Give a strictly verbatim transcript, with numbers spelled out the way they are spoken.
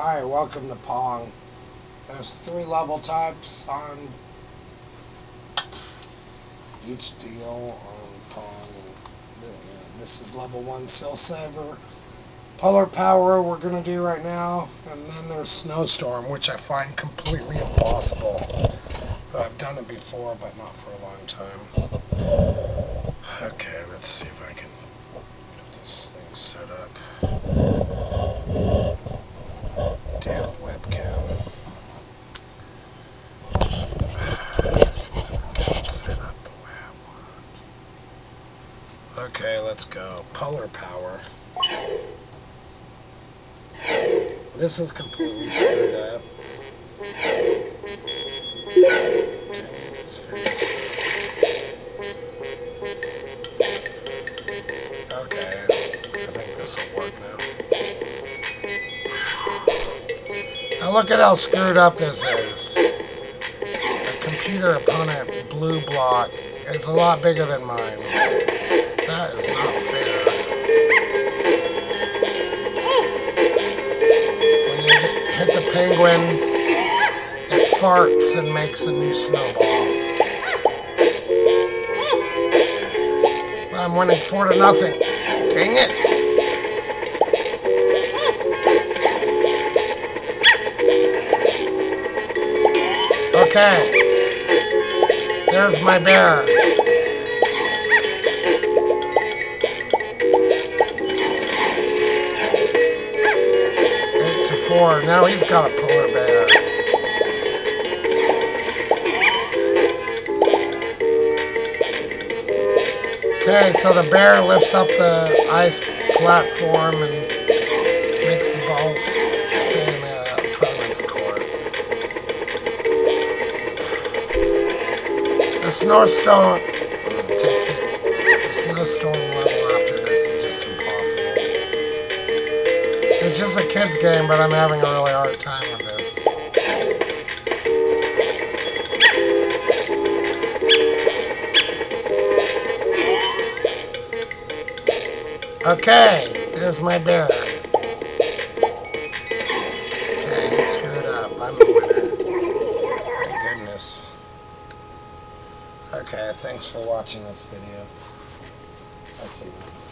Hi, welcome to Pong. There's three level types on each deal on Pong. This is level one Skillsaver. Polar Power we're going to do right now. And then there's Snowstorm, which I find completely impossible. Though I've done it before, but not for a long time. Okay, let's see if I can get this thing set up. Damn webcam. I can't set up the way I want. Okay, let's go. Polar Power. This is completely screwed up. Okay, this video sucks. Okay, I think this will work now. Now look at how screwed up this is. The computer opponent blue block is a lot bigger than mine. That is not fair. When you hit the penguin, it farts and makes a new snowball. I'm winning four to nothing. Dang it! Okay, there's my bear. Eight to four. Now he's got a polar bear. Okay, so the bear lifts up the ice platform and makes the balls stay in the opponent's court. The snowstorm take two. The snowstorm level after this is just impossible. It's just a kid's game, but I'm having a really hard time with this. Okay, there's my bear. Okay, he screwed up. I'm a winner. Thank goodness. Okay, thanks for watching this video. That's it.